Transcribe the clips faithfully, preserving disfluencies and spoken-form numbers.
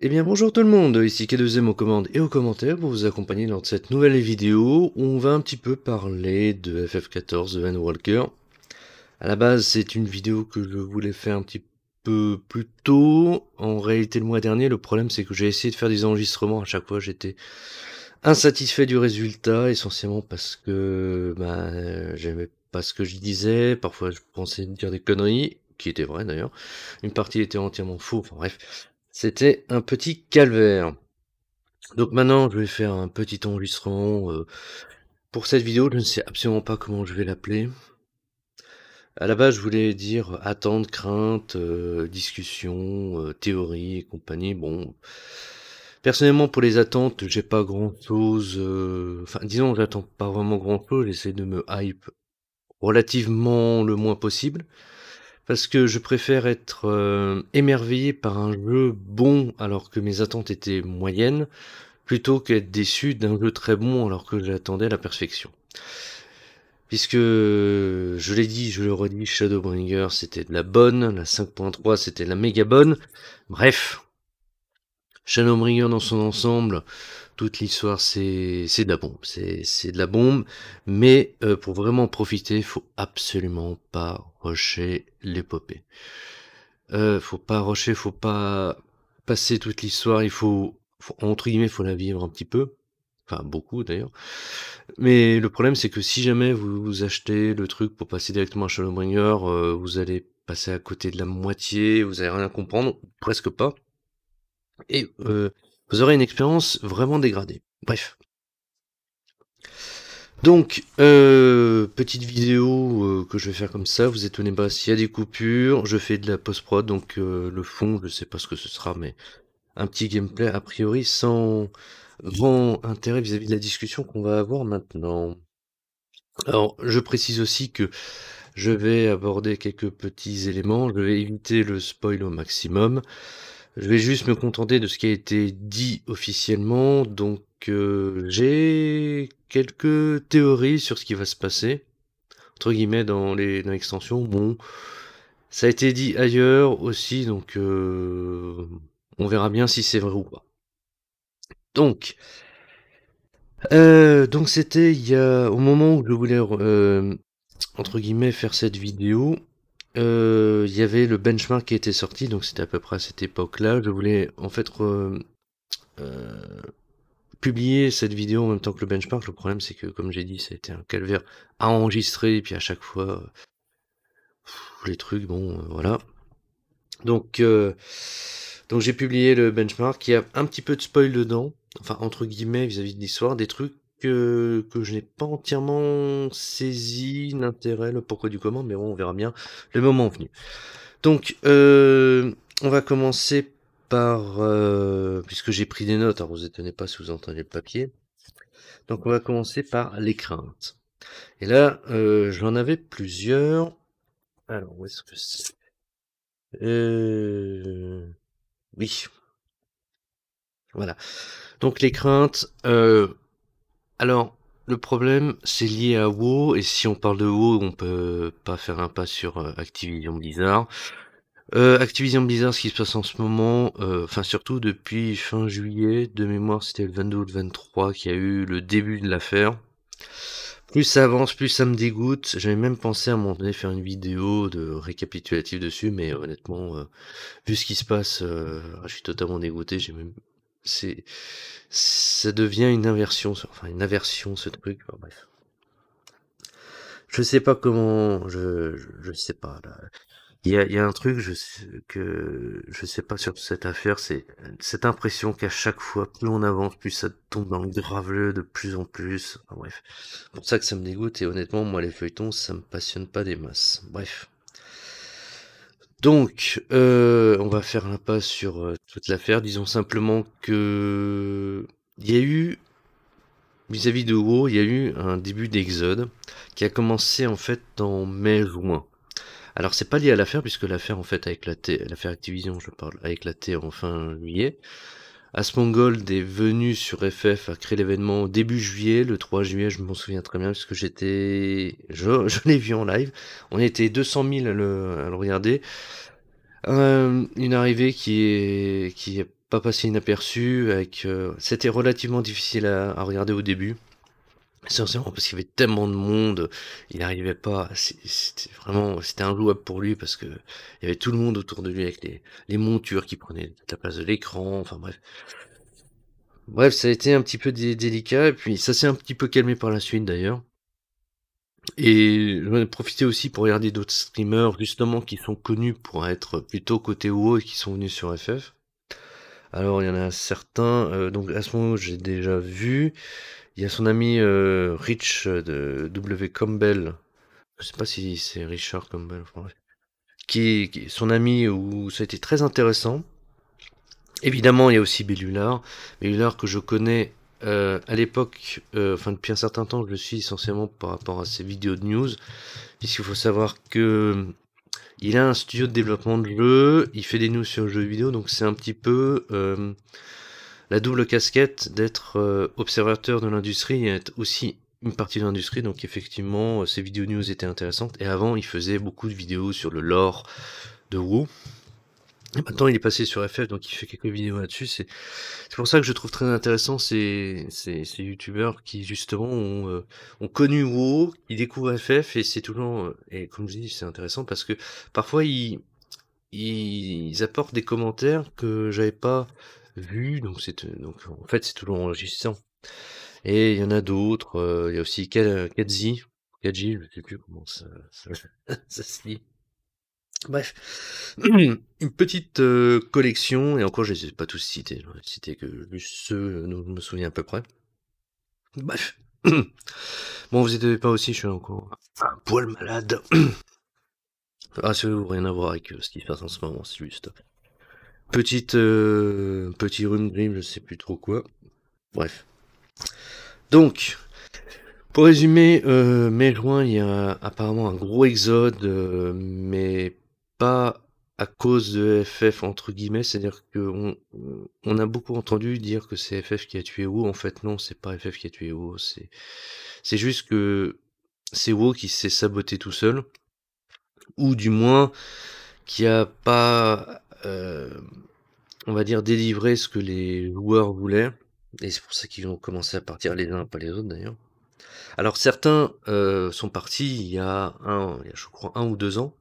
Eh bien bonjour tout le monde, ici K deux M aux commandes et aux commentaires pour vous accompagner dans cette nouvelle vidéo où on va un petit peu parler de F F quatorze, de Endwalker. À la base c'est une vidéo que je voulais faire un petit peu plus tôt, en réalité le mois dernier. Le problème c'est que j'ai essayé de faire des enregistrements, à chaque fois j'étais insatisfait du résultat, essentiellement parce que bah, j'aimais pas ce que je disais, parfois je pensais dire des conneries, qui étaient vraies d'ailleurs, une partie était entièrement faux, enfin bref. C'était un petit calvaire. Donc maintenant, je vais faire un petit enregistrement euh, pour cette vidéo. Je ne sais absolument pas comment je vais l'appeler. À la base, je voulais dire attente, crainte, euh, discussion, euh, théorie et compagnie. Bon, personnellement, pour les attentes, j'ai pas grand-chose. Euh... Enfin, disons, j'attends pas vraiment grand-chose. J'essaie de me hype relativement le moins possible. Parce que je préfère être euh, émerveillé par un jeu bon alors que mes attentes étaient moyennes, plutôt qu'être déçu d'un jeu très bon alors que j'attendais la perfection. Puisque, je l'ai dit, je le redis, Shadowbringer c'était de la bonne, la cinq point trois c'était de la méga bonne, bref. Shadowbringer dans son ensemble, toute l'histoire c'est de la bombe, c'est de la bombe, mais euh, pour vraiment profiter, faut absolument pas rusher l'épopée. Euh, faut pas rusher, faut pas passer toute l'histoire, il faut, faut, entre guillemets, faut la vivre un petit peu, enfin beaucoup d'ailleurs, mais le problème c'est que si jamais vous, vous achetez le truc pour passer directement à Shadowbringer, euh, vous allez passer à côté de la moitié, vous allez rien comprendre, presque pas. Et euh, vous aurez une expérience vraiment dégradée. Bref. Donc, euh, petite vidéo euh, que je vais faire comme ça. Vous étonnez pas s'il y a des coupures. Je fais de la post-prod, donc euh, le fond, je sais pas ce que ce sera, mais un petit gameplay a priori sans grand intérêt vis-à-vis de la discussion qu'on va avoir maintenant. Alors, je précise aussi que je vais aborder quelques petits éléments. Je vais éviter le spoil au maximum. Je vais juste me contenter de ce qui a été dit officiellement, donc euh, j'ai quelques théories sur ce qui va se passer, entre guillemets, dans les dans l'extension. Bon, ça a été dit ailleurs aussi, donc euh, on verra bien si c'est vrai ou pas. Donc, euh, donc c'était il y a au moment où je voulais, euh, entre guillemets, faire cette vidéo. Il euh, y avait le benchmark qui était sorti, donc c'était à peu près à cette époque-là. Je voulais en fait euh, euh, publier cette vidéo en même temps que le benchmark. Le problème, c'est que, comme j'ai dit, ça a été un calvaire à enregistrer, et puis à chaque fois, euh, pff, les trucs, bon, euh, voilà. Donc, euh, donc j'ai publié le benchmark. Il y a un petit peu de spoil dedans, enfin, entre guillemets, vis-à-vis de l'histoire, des trucs que, que je n'ai pas entièrement saisi l'intérêt, le pourquoi du comment, mais bon, on verra bien le moment venu. Donc, euh, on va commencer par, euh, puisque j'ai pris des notes, alors vous étonnez pas si vous entendez le papier, donc on va commencer par les craintes. Et là, euh, j'en avais plusieurs. Alors, où est-ce que c'est euh... Oui. Voilà. Donc, les craintes... Euh... Alors, le problème, c'est lié à WoW, et si on parle de WoW, on peut pas faire un pas sur euh, Activision Blizzard. Euh, Activision Blizzard, ce qui se passe en ce moment, enfin euh, surtout depuis fin juillet, de mémoire, c'était le vingt-deux ou le vingt-trois qu'il y a eu le début de l'affaire. Plus ça avance, plus ça me dégoûte. J'avais même pensé à un moment donné faire une vidéo de récapitulatif dessus, mais euh, honnêtement, euh, vu ce qui se passe, euh, je suis totalement dégoûté, j'ai même... C'est, ça devient une inversion, enfin une aversion ce truc, enfin, bref. Je sais pas comment, je, je, je sais pas, là. Il y a, il y a un truc je, que je sais pas sur cette affaire, c'est cette impression qu'à chaque fois, plus on avance, plus ça tombe dans le graveleux de plus en plus, enfin, bref. C'est pour ça que ça me dégoûte, et honnêtement, moi les feuilletons, ça me passionne pas des masses, bref. Donc, euh, on va faire un pas sur euh, toute l'affaire. Disons simplement que il y a eu, vis-à-vis de WoW, il y a eu un début d'exode qui a commencé en fait en mai-juin. Alors, c'est pas lié à l'affaire puisque l'affaire en fait a éclaté, l'affaire Activision, je parle, a éclaté en fin juillet. Asmongold est venu sur F F, a créé l'événement début juillet, le trois juillet, je m'en souviens très bien, parce que j'étais, je, je l'ai vu en live, on était deux cent mille à le, à le regarder, euh, une arrivée qui est, qui est pas passé inaperçu. Avec, euh, c'était relativement difficile à, à regarder au début. Essentiellement parce qu'il y avait tellement de monde, il n'arrivait pas, c'était vraiment, c'était injouable pour lui parce que il y avait tout le monde autour de lui avec les, les montures qui prenaient la place de l'écran, enfin bref. Bref, ça a été un petit peu dé délicat et puis ça s'est un petit peu calmé par la suite d'ailleurs. Et j'en ai profité aussi pour regarder d'autres streamers justement qui sont connus pour être plutôt côté WoW et qui sont venus sur F F. Alors il y en a certains, euh, donc à ce moment j'ai déjà vu. Il y a son ami euh, Rich de W Campbell, je sais pas si c'est Richard Campbell, enfin, qui, qui son ami où ça a été très intéressant. Évidemment, il y a aussi Bellular, Bellular que je connais euh, à l'époque, euh, enfin depuis un certain temps, je le suis essentiellement par rapport à ses vidéos de news, puisqu'il faut savoir que il a un studio de développement de jeux, il fait des news sur jeux vidéo, donc c'est un petit peu euh, la double casquette d'être euh, observateur de l'industrie et être aussi une partie de l'industrie, donc effectivement euh, ces vidéos news étaient intéressantes, et avant il faisait beaucoup de vidéos sur le lore de WoW, et maintenant il est passé sur F F, donc il fait quelques vidéos là-dessus. C'est pour ça que je trouve très intéressant ces, ces, ces youtubeurs qui justement ont, euh, ont connu WoW, ils découvrent F F, et c'est toujours, euh, et comme je dis c'est intéressant parce que parfois ils, ils apportent des commentaires que j'avais pas vu, donc c'est donc en fait c'est toujours enregistrant. Et il y en a d'autres, euh, il y a aussi Kadzi, Kadzi, je sais plus comment ça, ça, ça se lit. Bref, une petite euh, collection, et encore je les ai pas tous cités, je ai cité que ceux dont je me souviens à peu près. Bref, bon vous n'étonnez pas aussi, je suis encore un poil malade. Rassurez-vous, rien à voir avec euh, ce qui se passe en ce moment, c'est juste. Petite, euh, petit rhume grippe, je sais plus trop quoi. Bref. Donc, pour résumer, euh, mai-juin, il y a apparemment un gros exode, euh, mais pas à cause de F F, entre guillemets, c'est-à-dire qu'on on a beaucoup entendu dire que c'est F F qui a tué WoW. En fait, non, c'est pas F F qui a tué WoW, c'est juste que c'est WoW qui s'est saboté tout seul, ou du moins, qui a pas... Euh, on va dire délivrer ce que les joueurs voulaient, et c'est pour ça qu'ils ont commencé à partir les uns, pas les autres d'ailleurs. Alors certains euh, sont partis il y a un, il y a, je crois un ou deux ans,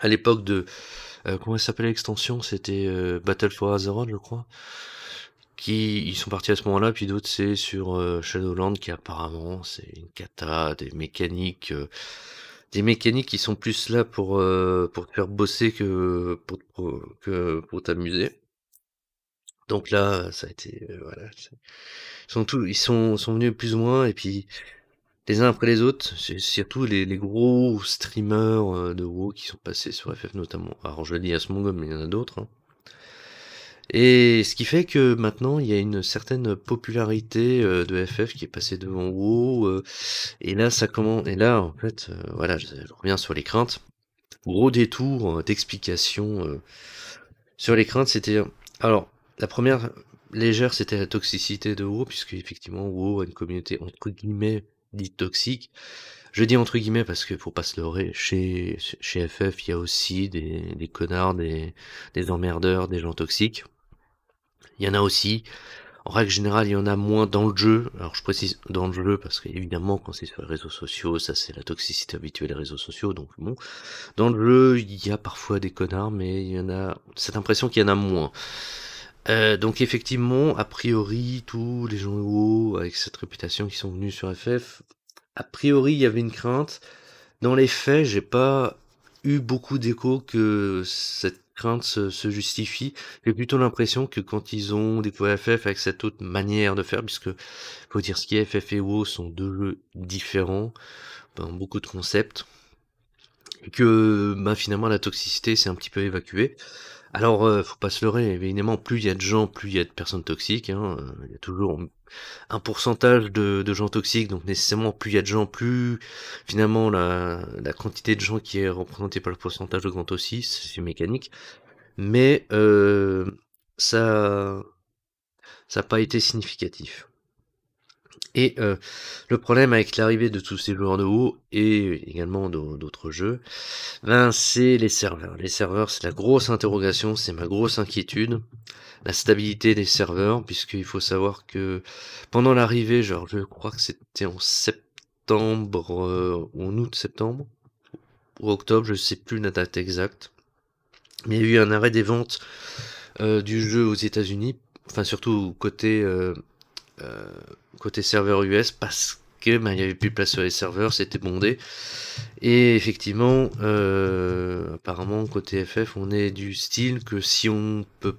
à l'époque de euh, comment s'appelait l'extension, c'était euh, Battle for Azeroth je crois, qui ils sont partis à ce moment-là, puis d'autres c'est sur euh, Shadowland qui apparemment c'est une cata, des mécaniques. Euh, Des mécaniques qui sont plus là pour, euh, pour te faire bosser que pour, pour, que, pour t'amuser. Donc là, ça a été... Euh, voilà. Ils, sont, tous, ils sont, sont venus plus ou moins, et puis les uns après les autres, surtout les, les gros streamers de WoW qui sont passés sur F F notamment. Alors je dis Asmongold, mais il y en a d'autres. Hein. Et ce qui fait que maintenant il y a une certaine popularité euh, de F F qui est passée devant WoW, euh, et là ça commence, et là en fait euh, voilà, je, je reviens sur les craintes, gros détour euh, d'explication euh, sur les craintes. C'était alors la première légère, c'était la toxicité de WoW, puisque effectivement WoW a une communauté entre guillemets dite toxique. Je dis entre guillemets parce que faut pas se leurrer, chez chez F F il y a aussi des, des connards, des, des emmerdeurs, des gens toxiques. Il y en a aussi, en règle générale il y en a moins dans le jeu, alors je précise dans le jeu parce qu'évidemment quand c'est sur les réseaux sociaux, ça c'est la toxicité habituelle des réseaux sociaux, donc bon, dans le jeu il y a parfois des connards, mais il y en a, cette impression qu'il y en a moins. Euh, donc effectivement, a priori, tous les gens de WoW avec cette réputation qui sont venus sur F F, a priori il y avait une crainte, dans les faits j'ai pas eu beaucoup d'écho que cette crainte se, se justifie. J'ai plutôt l'impression que quand ils ont déployé F F avec cette autre manière de faire, puisque faut dire ce qui est, F F et WoW sont deux jeux différents, ben, beaucoup de concepts, et que ben, finalement la toxicité s'est un petit peu évacuée. Alors euh, faut pas se leurrer, évidemment plus il y a de gens, plus il y a de personnes toxiques, hein. Il y a toujours un pourcentage de, de gens toxiques, donc nécessairement plus il y a de gens, plus finalement la, la quantité de gens qui est représentée par le pourcentage augmente aussi, c'est mécanique, mais euh, ça ça n'a pas été significatif. Et euh, le problème avec l'arrivée de tous ces joueurs de WoW et également d'autres jeux, ben c'est les serveurs. Les serveurs, c'est la grosse interrogation, c'est ma grosse inquiétude. La stabilité des serveurs, puisqu'il faut savoir que pendant l'arrivée, genre je crois que c'était en septembre, euh, en août-septembre, ou octobre, je sais plus la date exacte, mais il y a eu un arrêt des ventes euh, du jeu aux États-Unis, enfin surtout côté... Euh, Euh, côté serveur U S, parce que ben, il n'y avait plus de place sur les serveurs, c'était bondé. Et effectivement, euh, apparemment côté F F, on est du style que si on peut,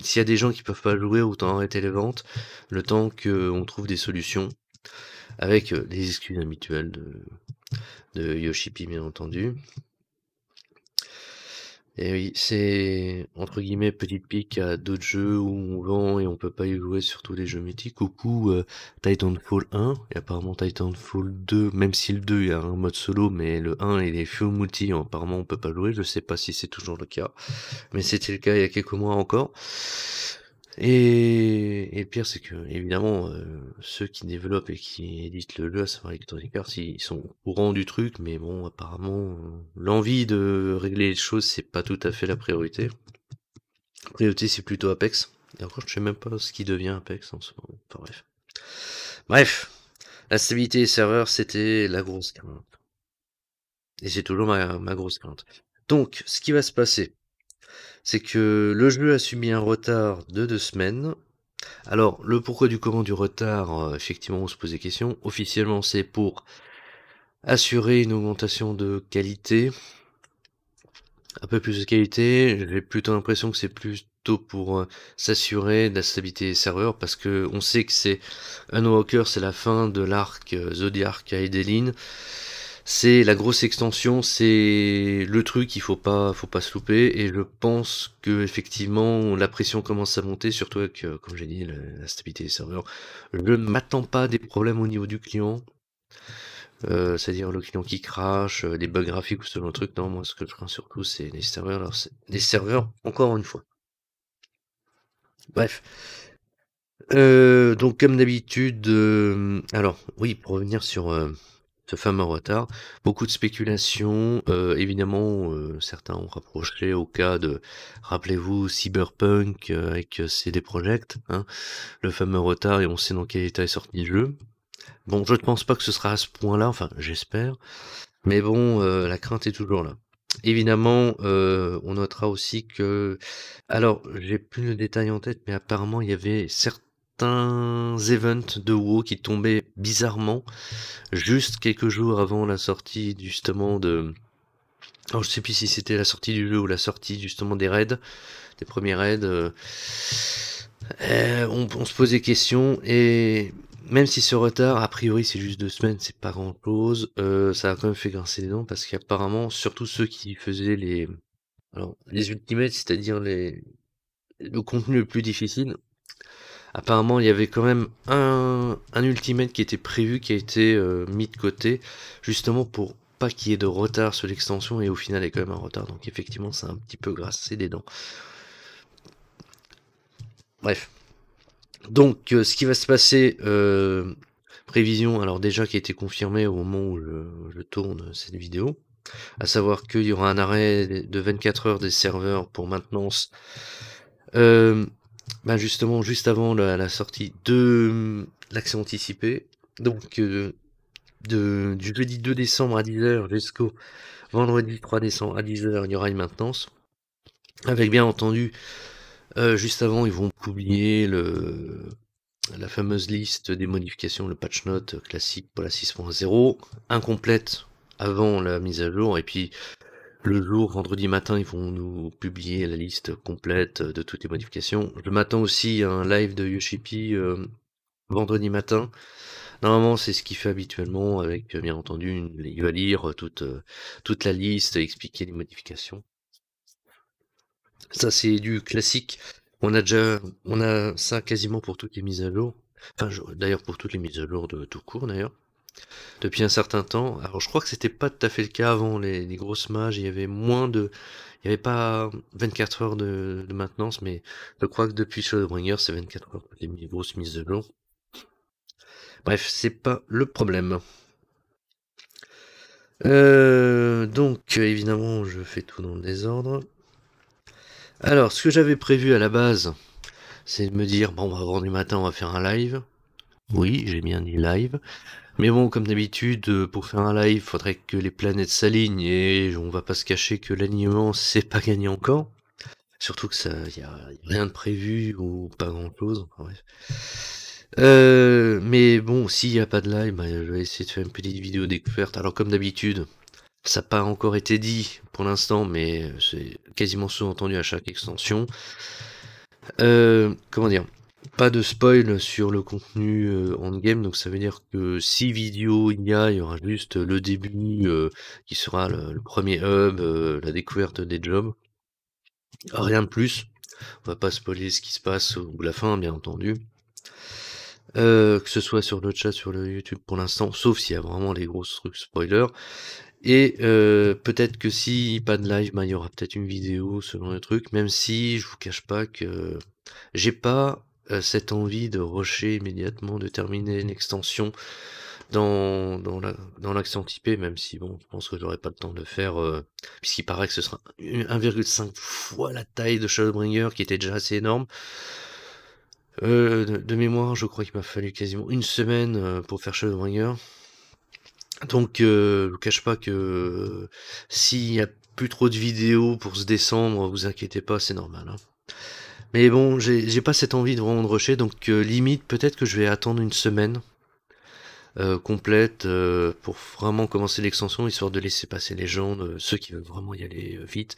s'il y a des gens qui peuvent pas jouer, autant arrêter les ventes, le temps qu'on trouve des solutions, avec euh, les excuses habituelles de, de Yoshi P, bien entendu. Et oui, c'est entre guillemets petite pique à d'autres jeux où on vend et on peut pas y jouer, surtout les jeux mythiques. Au coup, euh, Titanfall un et apparemment Titanfall deux, même si le deux il y a un mode solo, mais le un il est full multi, apparemment on peut pas jouer. Je sais pas si c'est toujours le cas, mais c'était le cas il y a quelques mois encore. Et, et le pire c'est que, évidemment, euh, ceux qui développent et qui éditent le jeu, à savoir Electronic Arts, ils sont au courant du truc, mais bon, apparemment, euh, l'envie de régler les choses, c'est pas tout à fait la priorité. La priorité, c'est plutôt Apex. Et encore, je sais même pas ce qui devient Apex en ce moment. Enfin, bref. Bref. La stabilité des serveurs, c'était la grosse crainte. Et c'est toujours ma, ma grosse crainte. Donc, ce qui va se passer, c'est que le jeu a subi un retard de deux semaines. Alors, le pourquoi du comment du retard, euh, effectivement, on se pose des questions. Officiellement, c'est pour assurer une augmentation de qualité. Un peu plus de qualité. J'ai plutôt l'impression que c'est plutôt pour euh, s'assurer de la stabilité des serveurs, parce que on sait que c'est Endwalker, c'est la fin de l'arc euh, Zodiark à Azeline. C'est la grosse extension, c'est le truc, il faut pas, faut pas se louper, et je pense que effectivement la pression commence à monter, surtout avec, euh, comme j'ai dit, la, la stabilité des serveurs. Je ne m'attends pas à des problèmes au niveau du client, euh, c'est-à-dire le client qui crache, euh, des bugs graphiques ou ce genre de truc. Non, moi ce que je crains surtout c'est les serveurs, alors c'est les serveurs encore une fois. Bref. Euh, donc comme d'habitude, euh, alors oui, pour revenir sur... Euh, ce fameux retard, beaucoup de spéculations, euh, évidemment euh, certains ont rapproché au cas de, rappelez-vous, Cyberpunk euh, avec C D Projekt, hein, le fameux retard, et on sait dans quel état est sorti le jeu. Bon, je ne pense pas que ce sera à ce point-là, enfin j'espère, mais bon, euh, la crainte est toujours là. Évidemment, euh, on notera aussi que, alors j'ai plus le détail en tête, mais apparemment il y avait certains events de WoW qui tombaient bizarrement juste quelques jours avant la sortie justement de... Alors je sais plus si c'était la sortie du jeu ou la sortie justement des raids, des premiers raids. Euh... Euh, on, on se pose des questions, et même si ce retard, a priori c'est juste deux semaines, c'est pas grand chose, euh, ça a quand même fait grincer les dents, parce qu'apparemment, surtout ceux qui faisaient les... Alors, les ultimates, c'est-à-dire les... le contenu le plus difficile, apparemment, il y avait quand même un, un ultimate qui était prévu, qui a été euh, mis de côté, justement pour pas qu'il y ait de retard sur l'extension, et au final, il y a quand même un retard, donc effectivement, c'est un petit peu grassé des dents. Bref. Donc, euh, ce qui va se passer, euh, prévision, alors déjà qui a été confirmée au moment où je, je tourne cette vidéo, à savoir qu'il y aura un arrêt de vingt-quatre heures des serveurs pour maintenance, euh, ben justement juste avant la, la sortie de l'accès anticipé, donc euh, de, du jeudi deux décembre à dix heures jusqu'au vendredi trois décembre à dix heures, il y aura une maintenance, avec bien entendu, euh, juste avant ils vont publier le, la fameuse liste des modifications, le patch note classique pour la six point zéro, incomplète avant la mise à jour, et puis le jour, vendredi matin, ils vont nous publier la liste complète de toutes les modifications. Je m'attends aussi à un live de Yoshi P euh, vendredi matin. Normalement, c'est ce qu'il fait habituellement, avec bien entendu, une, il va lire toute, euh, toute la liste, expliquer les modifications. Ça, c'est du classique. On a déjà, on a ça quasiment pour toutes les mises à jour. Enfin, d'ailleurs, pour toutes les mises à jour de tout court, d'ailleurs. Depuis un certain temps, alors je crois que c'était pas tout à fait le cas avant les, les grosses mages, il y avait moins de, il y avait pas vingt-quatre heures de, de maintenance, mais je crois que depuis Shadowbringer c'est vingt-quatre heures les grosses mises de l'eau. Bref, c'est pas le problème. Euh, donc, évidemment, je fais tout dans le désordre. Alors, ce que j'avais prévu à la base, c'est de me dire, bon, avant du matin, on va faire un live. Oui, j'ai bien dit live. Mais bon, comme d'habitude, pour faire un live, il faudrait que les planètes s'alignent et on va pas se cacher que l'alignement, c'est pas gagné encore. Surtout que ça, y a rien de prévu ou pas grand-chose. Bref. Euh, mais bon, s'il n'y a pas de live, bah, je vais essayer de faire une petite vidéo découverte. Alors comme d'habitude, ça n'a pas encore été dit pour l'instant, mais c'est quasiment sous-entendu à chaque extension. Euh, comment dire ? Pas de spoil sur le contenu euh, endgame, donc ça veut dire que si vidéos il y a, il y aura juste le début euh, qui sera le, le premier hub, euh, la découverte des jobs. Rien de plus, on va pas spoiler ce qui se passe ou la fin bien entendu. Euh, que ce soit sur le chat, sur le YouTube pour l'instant, sauf s'il y a vraiment des gros trucs spoilers. Et euh, peut-être que si pas de live, bah, il y aura peut-être une vidéo selon le truc, même si je vous cache pas que j'ai pas cette envie de rusher immédiatement, de terminer une extension dans, dans l'accent dans typé, même si bon, je pense que j'aurai pas le temps de le faire, euh, puisqu'il paraît que ce sera un virgule cinq fois la taille de Shadowbringer, qui était déjà assez énorme. Euh, de, de mémoire, je crois qu'il m'a fallu quasiment une semaine euh, pour faire Shadowbringer. Donc, euh, je vous cache pas que euh, s'il n'y a plus trop de vidéos pour ce décembre, vous inquiétez pas, c'est normal, hein. Mais bon, j'ai pas cette envie de vraiment de rusher, donc euh, limite, peut-être que je vais attendre une semaine euh, complète euh, pour vraiment commencer l'extension, histoire de laisser passer les gens, euh, ceux qui veulent vraiment y aller euh, vite,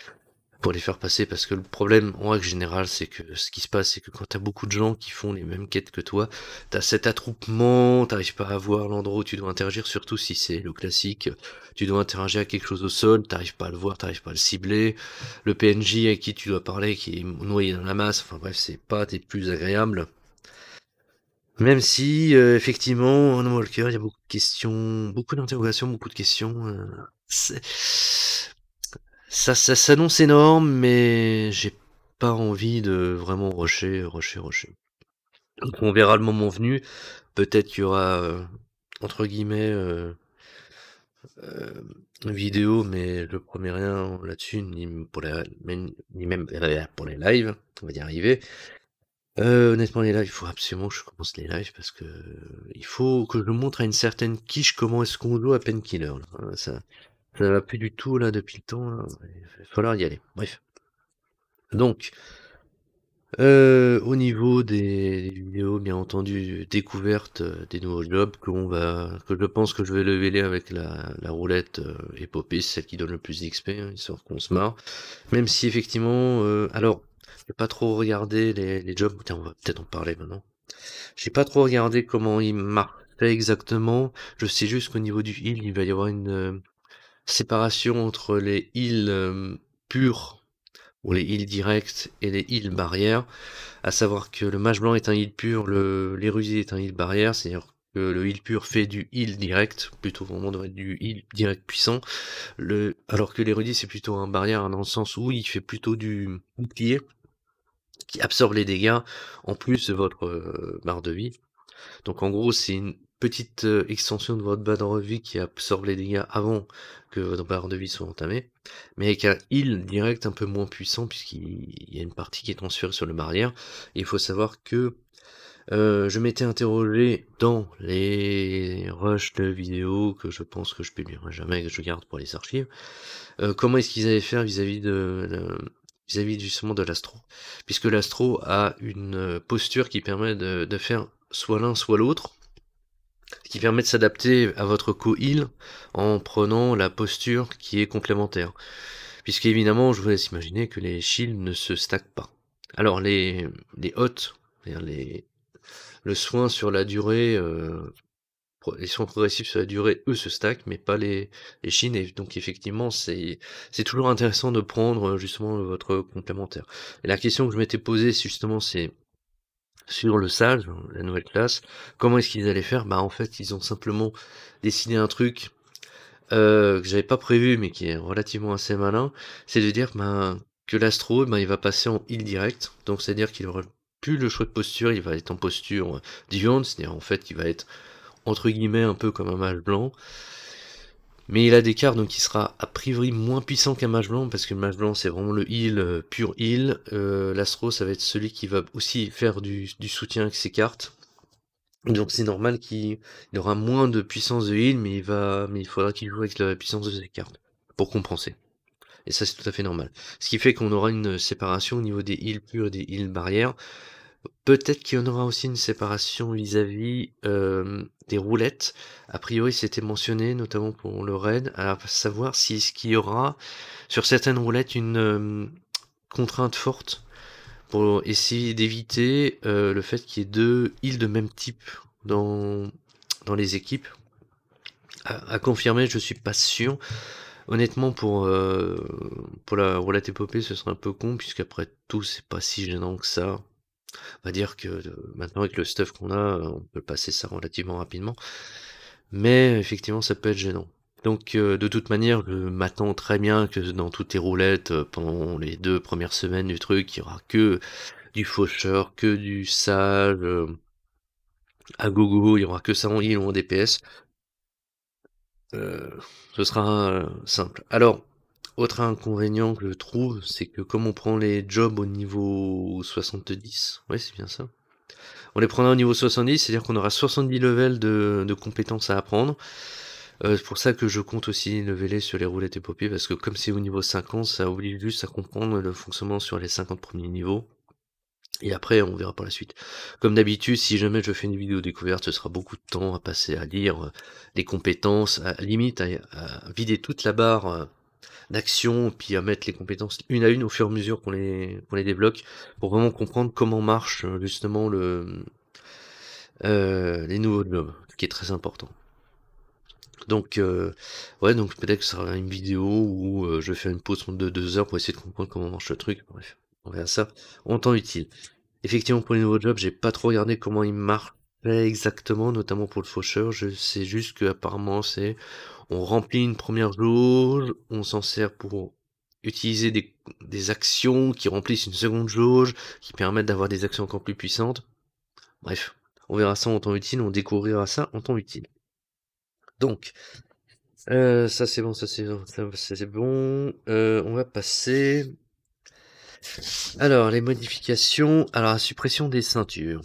pour les faire passer, parce que le problème, en règle générale, c'est que ce qui se passe, c'est que quand t'as beaucoup de gens qui font les mêmes quêtes que toi, t'as cet attroupement, t'arrives pas à voir l'endroit où tu dois interagir, surtout si c'est le classique, tu dois interagir avec quelque chose au sol, t'arrives pas à le voir, t'arrives pas à le cibler, le P N J à qui tu dois parler, qui est noyé dans la masse, enfin bref, c'est pas des plus agréables. Même si, euh, effectivement, en Endwalker, il y a beaucoup de questions, beaucoup d'interrogations, beaucoup de questions, euh, c'est... Ça, ça s'annonce énorme, mais j'ai pas envie de vraiment rusher, rusher, rusher. Donc on verra le moment venu. Peut-être qu'il y aura, euh, entre guillemets, euh, euh, une vidéo, mais je promets rien là-dessus, ni pour les, ni même pour les lives, on va y arriver. Euh, honnêtement, les lives, il faut absolument que je commence les lives, parce que il faut que je montre à une certaine quiche comment est-ce qu'on joue à Painkiller. Là, ça... Ça va plus du tout là depuis le temps, là. Il va falloir y aller. Bref. Donc, euh, au niveau des vidéos, bien entendu, découverte des nouveaux jobs qu'on va, que je pense que je vais leveler avec la, la roulette euh, épopée, celle qui donne le plus d'X P, hein, histoire qu'on se marre. Même si effectivement, euh, alors, j'ai pas trop regardé les, les jobs. Putain, on va peut-être en parler maintenant. J'ai pas trop regardé comment ils marchaient exactement. Je sais juste qu'au niveau du heal, il va y avoir une euh, séparation entre les heals euh, purs, ou les heals directs, et les heals barrières, à savoir que le mage blanc est un heal pur, l'érusé est un heal barrière, c'est-à-dire que le heal pur fait du heal direct, plutôt vraiment du heal direct puissant, le, alors que l'érudit c'est plutôt un barrière dans le sens où il fait plutôt du bouclier, qui absorbe les dégâts, en plus de votre euh, barre de vie. Donc en gros c'est une petite extension de votre barre de vie qui absorbe les dégâts avant que votre barre de vie soit entamée, mais avec un heal direct un peu moins puissant puisqu'il y a une partie qui est transférée sur le barrière. Et il faut savoir que euh, je m'étais interrogé dans les rushs de vidéos que je pense que je publierai jamais, que je garde pour les archives, euh, comment est-ce qu'ils allaient faire vis-à-vis de... de vis-à-vis justement de l'astro, puisque l'astro a une posture qui permet de, de faire soit l'un soit l'autre, qui permet de s'adapter à votre co-heal en prenant la posture qui est complémentaire, puisque évidemment je vous laisse imaginer que les shields ne se stackent pas. Alors les les hots, c'est-à-dire les le soin sur la durée, euh, les soins progressifs sur la durée, eux se stackent, mais pas les, les shields. Et donc effectivement c'est c'est toujours intéressant de prendre justement votre complémentaire. Et la question que je m'étais posée justement, c'est sur le sage, la nouvelle classe, comment est-ce qu'ils allaient faire? Bah en fait ils ont simplement décidé un truc euh, que j'avais pas prévu mais qui est relativement assez malin, c'est de dire bah, que l'astro bah, il va passer en heal direct, donc c'est à dire qu'il aura plus le choix de posture, il va être en posture euh, divine, c'est à dire en fait il va être entre guillemets un peu comme un mage blanc. Mais il a des cartes, donc il sera a priori moins puissant qu'un mage blanc, parce que le mage blanc c'est vraiment le heal, euh, pur heal. Euh, L'astro ça va être celui qui va aussi faire du, du soutien avec ses cartes. Donc c'est normal qu'il aura moins de puissance de heal, mais il, va, mais il faudra qu'il joue avec la puissance de ses cartes, pour compenser. Et ça c'est tout à fait normal. Ce qui fait qu'on aura une séparation au niveau des heals purs et des heals barrières. Peut-être qu'il y en aura aussi une séparation vis-à-vis euh, des roulettes. A priori, c'était mentionné, notamment pour le raid, à savoir si ce qu'il y aura sur certaines roulettes une euh, contrainte forte pour essayer d'éviter euh, le fait qu'il y ait deux heals de même type dans, dans les équipes. À, à confirmer, je suis pas sûr. Honnêtement, pour, euh, pour la roulette épopée, ce serait un peu con, puisqu'après tout, c'est pas si gênant que ça. On va dire que euh, maintenant avec le stuff qu'on a, on peut passer ça relativement rapidement. Mais effectivement, ça peut être gênant. Donc euh, de toute manière, je m'attends très bien que dans toutes tes roulettes, euh, pendant les deux premières semaines du truc, il y aura que du faucheur, que du sage, euh, à gogo, il y aura que ça en heal ou en D P S. Euh, ce sera euh, simple. Alors... Autre inconvénient que je trouve, c'est que comme on prend les jobs au niveau soixante-dix, ouais c'est bien ça, on les prendra au niveau soixante-dix, c'est-à-dire qu'on aura soixante-dix levels de, de compétences à apprendre. Euh, c'est pour ça que je compte aussi leveler sur les roulettes épopées, parce que comme c'est au niveau cinquante, ça oblige juste à comprendre le fonctionnement sur les cinquante premiers niveaux. Et après, on verra par la suite. Comme d'habitude, si jamais je fais une vidéo découverte, ce sera beaucoup de temps à passer à lire les compétences, à limite à, à vider toute la barre d'action, puis à mettre les compétences une à une au fur et à mesure qu'on les, qu'on les débloque, pour vraiment comprendre comment marche justement le, euh, les nouveaux jobs, ce qui est très important. Donc euh, ouais, donc peut-être que ce sera une vidéo où euh, je vais faire une pause de deux heures pour essayer de comprendre comment marche le truc. Bref, on verra ça en temps utile. Effectivement, pour les nouveaux jobs, j'ai pas trop regardé comment ils marchent exactement, notamment pour le faucheur. Je sais juste que apparemment c'est on remplit une première jauge, on s'en sert pour utiliser des, des actions qui remplissent une seconde jauge, qui permettent d'avoir des actions encore plus puissantes. Bref, on verra ça en temps utile, on découvrira ça en temps utile. Donc euh, ça c'est bon, ça c'est bon, ça c'est bon. Euh, on va passer. Alors les modifications, alors la suppression des ceintures.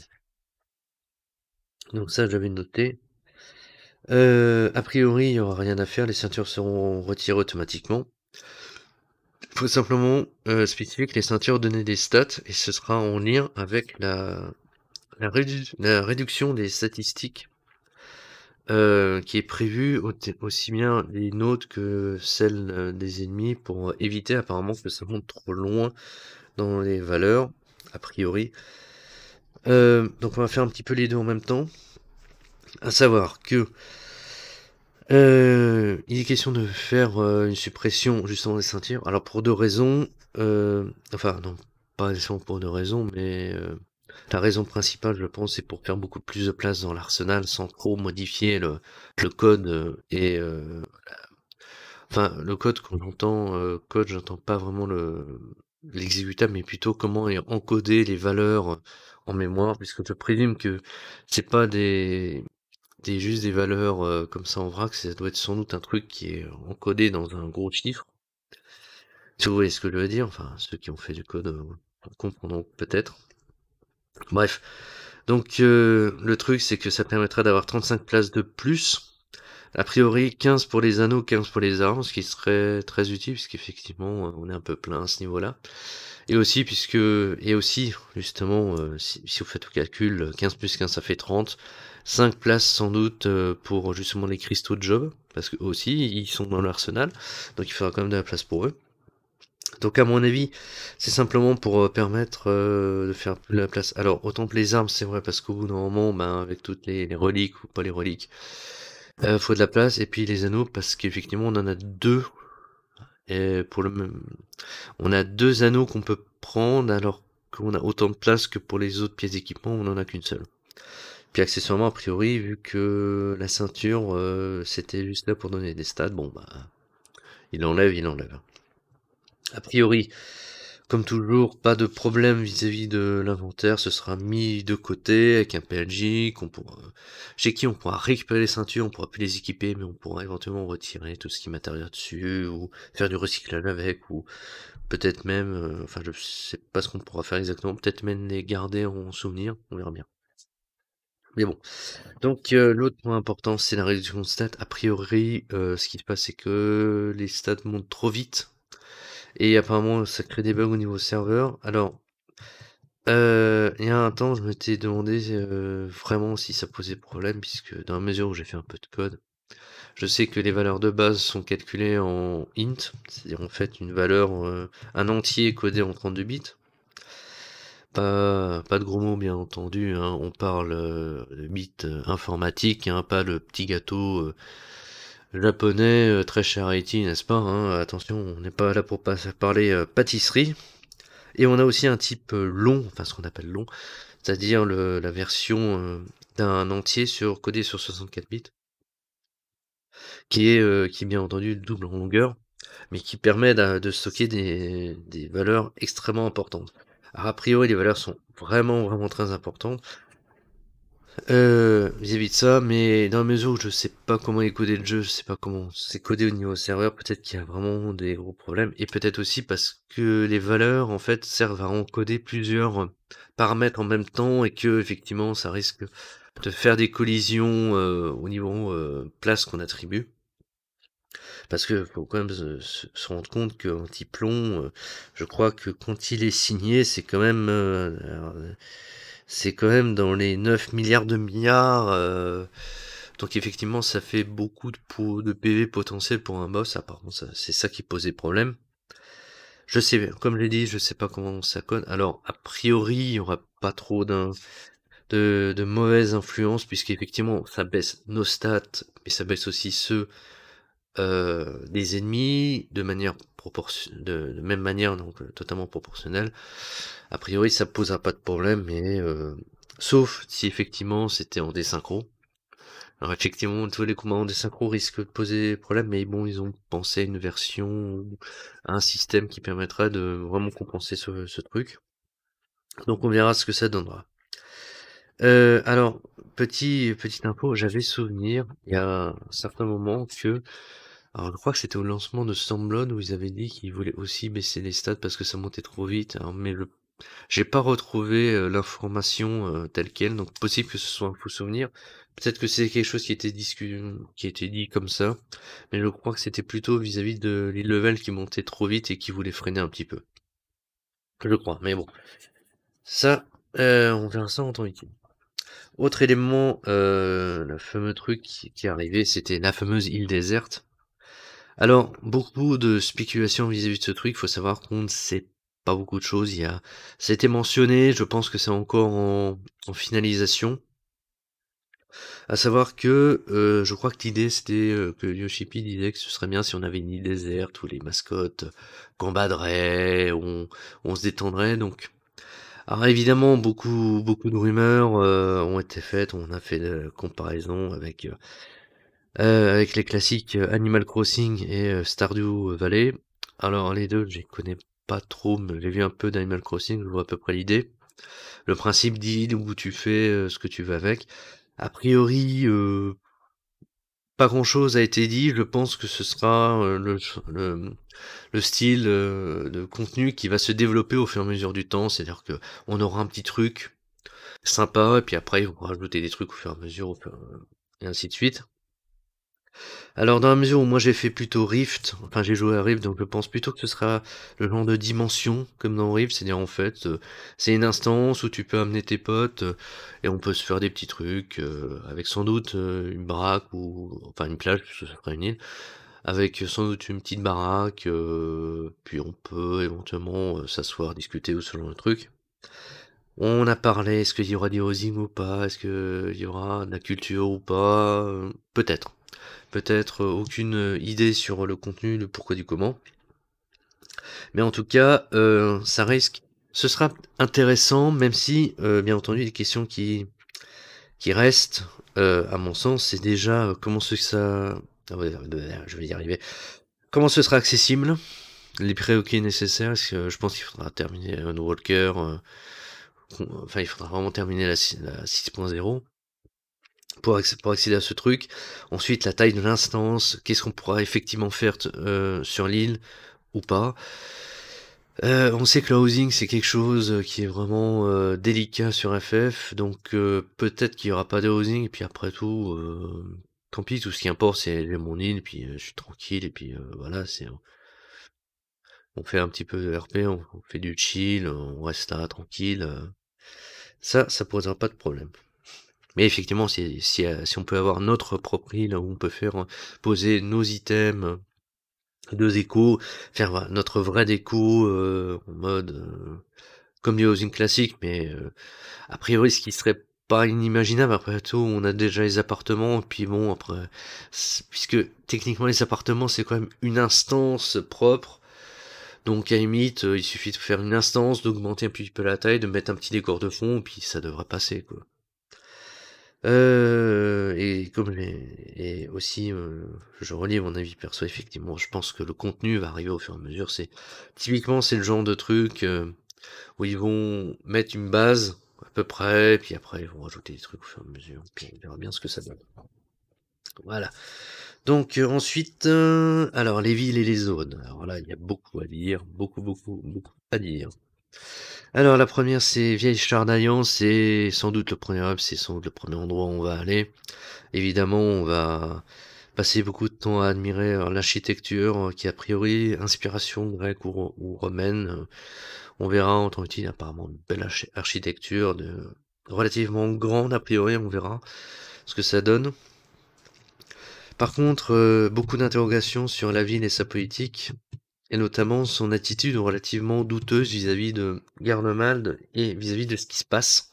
Donc ça, j'avais noté. Euh, a priori, il n'y aura rien à faire. Les ceintures seront retirées automatiquement. Il faut simplement euh, spécifier que les ceintures donnaient des stats. Et ce sera en lien avec la, la, rédu la réduction des statistiques euh, qui est prévue aussi bien les nôtres que celles des ennemis, pour éviter apparemment que ça monte trop loin dans les valeurs, a priori. Euh, donc on va faire un petit peu les deux en même temps, à savoir que euh, il est question de faire euh, une suppression justement des ceintures. Alors pour deux raisons, euh, enfin non, pas nécessairement pour deux raisons, mais euh, la raison principale je pense c'est pour faire beaucoup plus de place dans l'arsenal sans trop modifier le, le code et euh, enfin le code qu'on entend, euh, code j'entends pas vraiment le l'exécutable, mais plutôt comment est encodé les valeurs en mémoire, puisque je présume que c'est pas des, des juste des valeurs euh, comme ça en vrac, ça doit être sans doute un truc qui est encodé dans un gros chiffre. Si vous voyez ce que je veux dire, enfin ceux qui ont fait du code euh, comprendront peut-être. Bref, donc euh, le truc c'est que ça permettra d'avoir trente-cinq places de plus, a priori quinze pour les anneaux, quinze pour les armes, ce qui serait très utile puisqu'effectivement on est un peu plein à ce niveau là. Et aussi, puisque, et aussi, justement, euh, si, si vous faites le calcul, quinze plus quinze, ça fait trente. cinq places, sans doute, euh, pour, justement, les cristaux de job. Parce que, aussi, ils sont dans l'arsenal. Donc, il faudra quand même de la place pour eux. Donc, à mon avis, c'est simplement pour euh, permettre euh, de faire plus de la place. Alors, autant que les armes, c'est vrai, parce qu'au bout d'un moment, ben, avec toutes les, les reliques, ou pas les reliques, euh, faut de la place. Et puis, les anneaux, parce qu'effectivement, on en a deux. Et pour le même, on a deux anneaux qu'on peut prendre alors qu'on a autant de place que pour les autres pièces d'équipement, on n'en a qu'une seule. Puis accessoirement, a priori, vu que la ceinture, euh, c'était juste là pour donner des stats, bon bah, il enlève, il enlève. A priori, Comme toujours, pas de problème vis-à-vis de l'inventaire, ce sera mis de côté avec un P L J qu'on pourra, chez qui on pourra récupérer les ceintures, on pourra plus les équiper, mais on pourra éventuellement retirer tout ce qui est matériel dessus, ou faire du recyclage avec, ou peut-être même, euh, enfin je sais pas ce qu'on pourra faire exactement, peut-être même les garder en souvenir, on verra bien. Mais bon, donc euh, l'autre point important, c'est la réduction de stats. A priori, euh, ce qui se passe, c'est que les stats montent trop vite. Et apparemment, ça crée des bugs au niveau serveur. Alors, euh, il y a un temps, je m'étais demandé euh, vraiment si ça posait problème, puisque dans la mesure où j'ai fait un peu de code, je sais que les valeurs de base sont calculées en int, c'est-à-dire en fait une valeur, euh, un entier codé en trente-deux bits. Pas, pas de gros mots, bien entendu, hein. On parle euh, de bits euh, informatiques, hein, pas le petit gâteau euh, japonais euh, très cher à Haïti, n'est-ce pas, hein. Attention, on n'est pas là pour pas, parler euh, pâtisserie. Et on a aussi un type euh, long, enfin ce qu'on appelle long, c'est-à-dire la version euh, d'un entier sur, codé sur soixante-quatre bits, qui est, euh, qui est bien entendu double en longueur, mais qui permet de, de stocker des, des valeurs extrêmement importantes. Alors, a priori, les valeurs sont vraiment, vraiment très importantes euh, vis-à-vis de ça, mais dans la mesure où je sais pas comment est codé le jeu, je sais pas comment c'est codé au niveau serveur, peut-être qu'il y a vraiment des gros problèmes, et peut-être aussi parce que les valeurs, en fait, servent à encoder plusieurs paramètres en même temps, et que, effectivement, ça risque de faire des collisions euh, au niveau euh, place qu'on attribue. Parce que faut quand même se, se, se rendre compte qu'un type long, euh, je crois que quand il est signé, c'est quand même euh, c'est quand même dans les neuf milliards de milliards. Euh, donc effectivement, ça fait beaucoup de, de P V potentiel pour un boss. Ah, par contre, c'est ça qui posait problème. Je sais, comme je l'ai dit, je sais pas comment ça code. Alors, a priori, il n'y aura pas trop d'un... De, de mauvaise influence, puisqu'effectivement ça baisse nos stats, mais ça baisse aussi ceux euh, des ennemis de manière proportionnelle, de, de même manière, donc euh, totalement proportionnelle. A priori, ça posera pas de problème, mais euh, sauf si effectivement c'était en désynchro. Alors effectivement, tous les combats en désynchro risquent de poser problème, mais bon, ils ont pensé à une version, à un système qui permettra de vraiment compenser ce, ce truc. Donc on verra ce que ça donnera. Euh, alors, petit, petite info, j'avais souvenir, il y a un certain moment que, alors je crois que c'était au lancement de Stormblood où ils avaient dit qu'ils voulaient aussi baisser les stats parce que ça montait trop vite, alors, mais le, j'ai pas retrouvé euh, l'information euh, telle quelle, donc possible que ce soit un faux souvenir, peut-être que c'est quelque chose qui était discu, qui était dit comme ça, mais je crois que c'était plutôt vis-à-vis de les levels qui montaient trop vite et qui voulaient freiner un petit peu. Je crois, mais bon. Ça, euh, on verra ça en temps utile. Autre élément, euh, le fameux truc qui est arrivé, c'était la fameuse île déserte. Alors, beaucoup de spéculations vis-à-vis de ce truc, il faut savoir qu'on ne sait pas beaucoup de choses. Il y a... Ça a été mentionné, je pense que c'est encore en, en finalisation. À savoir que, euh, je crois que l'idée c'était euh, que Yoshi P disait que ce serait bien si on avait une île déserte où les mascottes gambaderaient, où on, où on se détendrait, donc... Alors évidemment, beaucoup beaucoup de rumeurs euh, ont été faites, on a fait de comparaisons avec, euh, avec les classiques Animal Crossing et euh, Stardew Valley. Alors les deux, je les connais pas trop, mais j'ai vu un peu d'Animal Crossing, je vois à peu près l'idée. Le principe d'île où tu fais euh, ce que tu veux avec. A priori, euh, pas grand chose a été dit, je pense que ce sera euh, le... le le style euh, de contenu qui va se développer au fur et à mesure du temps, c'est-à-dire que on aura un petit truc sympa, et puis après on va rajouter des trucs au fur et à mesure, et ainsi de suite. Alors dans la mesure où moi j'ai fait plutôt Rift, enfin j'ai joué à Rift, donc je pense plutôt que ce sera le genre de dimension comme dans Rift, c'est-à-dire en fait euh, c'est une instance où tu peux amener tes potes, euh, et on peut se faire des petits trucs, euh, avec sans doute euh, une baraque, ou enfin une plage, parce que ça sera une île, avec sans doute une petite baraque, euh, puis on peut éventuellement euh, s'asseoir, discuter ou ce genre de truc. On a parlé, est-ce qu'il y aura du housing ou pas, est-ce qu'il y aura de la culture ou pas, euh, peut-être. Peut-être euh, aucune idée sur le contenu, le pourquoi du comment. Mais en tout cas, euh, ça risque, ce sera intéressant, même si, euh, bien entendu, les questions qui, qui restent, euh, à mon sens, c'est déjà euh, comment ce que ça... Je vais y arriver. Comment ce sera accessible? les prérequis nécessaires, parce que je pense qu'il faudra terminer Endwalker, euh, enfin il faudra vraiment terminer la, la six point zéro pour, acc pour accéder à ce truc. Ensuite la taille de l'instance, qu'est-ce qu'on pourra effectivement faire euh, sur l'île ou pas. Euh, on sait que le housing c'est quelque chose qui est vraiment euh, délicat sur F F, donc euh, peut-être qu'il n'y aura pas de housing, et puis après tout, euh, tant pis, tout ce qui importe c'est j'ai mon île, puis euh, je suis tranquille, et puis euh, voilà, c'est... on fait un petit peu de R P, on, on fait du chill, on reste là, tranquille, euh, ça, ça posera pas de problème. Mais effectivement, si, si, si on peut avoir notre propre île, où on peut faire poser nos items, deux échos, faire notre vrai déco euh, en mode euh, comme du housing classique, mais euh, a priori ce qui serait pas inimaginable, après tout on a déjà les appartements, puis bon après, puisque techniquement les appartements c'est quand même une instance propre, donc à la limite euh, il suffit de faire une instance, d'augmenter un petit peu la taille, de mettre un petit décor de fond, puis ça devrait passer quoi. Euh, et comme les, et aussi, euh, je relis mon avis perso, effectivement, je pense que le contenu va arriver au fur et à mesure. C'est typiquement c'est le genre de truc euh, où ils vont mettre une base à peu près, puis après ils vont rajouter des trucs au fur et à mesure. Puis on verra bien ce que ça donne. Voilà. Donc euh, ensuite, euh, alors les villes et les zones. Alors là, il y a beaucoup à dire, beaucoup, beaucoup, beaucoup à dire. Alors la première c'est Vieille Chardignan, c'est sans doute le premier hub, c'est sans doute le premier endroit où on va aller. Évidemment on va passer beaucoup de temps à admirer l'architecture qui a priori inspiration grecque ou, ou romaine. On verra en tant qu'utile apparemment une belle architecture de relativement grande a priori, on verra ce que ça donne. Par contre euh, beaucoup d'interrogations sur la ville et sa politique, et notamment son attitude relativement douteuse vis-à-vis de Garlemald et vis-à-vis de ce qui se passe,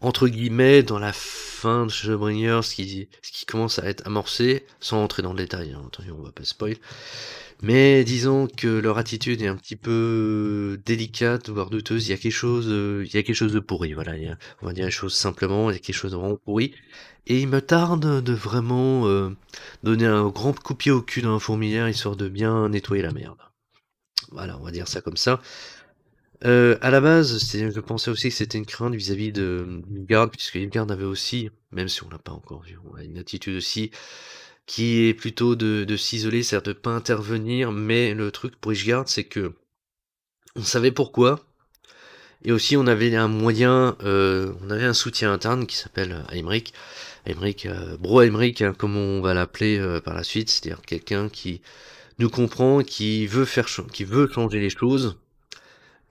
entre guillemets, dans la fin de Shadowbringer, ce qui, ce qui commence à être amorcé, sans entrer dans le détail, hein, attention, on va pas spoil, mais disons que leur attitude est un petit peu délicate, voire douteuse, il y a quelque chose, euh, il y a quelque chose de pourri, voilà, il y a, on va dire les choses simplement, il y a quelque chose de vraiment pourri, et il me tarde de vraiment euh, donner un grand coup de pied au cul dans un fourmilière, histoire de bien nettoyer la merde. Voilà, on va dire ça comme ça. Euh, à la base, je pensais aussi que c'était une crainte vis-à-vis de Ishgard, puisque Ishgard avait aussi, même si on l'a pas encore vu, on a une attitude aussi qui est plutôt de, de s'isoler, c'est-à-dire de pas intervenir, mais le truc pour Ishgard, c'est que on savait pourquoi, et aussi on avait un moyen, euh, on avait un soutien interne qui s'appelle Aymeric, Aymeric, euh, Bro Aymeric, hein, comme on va l'appeler euh, par la suite, c'est-à-dire quelqu'un qui nous comprend, qui veut faire, qui veut changer les choses,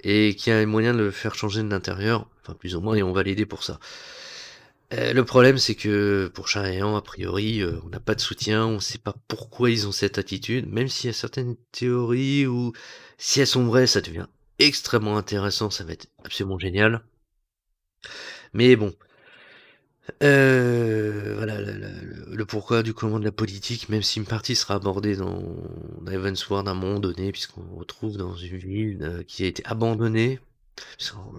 et qui a moyen de le faire changer de l'intérieur, enfin plus ou moins, et on va l'aider pour ça. Euh, le problème c'est que pour Chardignan, a priori, euh, on n'a pas de soutien, on ne sait pas pourquoi ils ont cette attitude, même s'il y a certaines théories où, si elles sont vraies, ça devient extrêmement intéressant, ça va être absolument génial. Mais bon, euh, voilà le, le, le pourquoi du comment de la politique, même si une partie sera abordée dans, dans Heavensward à un moment donné, puisqu'on retrouve dans une ville euh, qui a été abandonnée.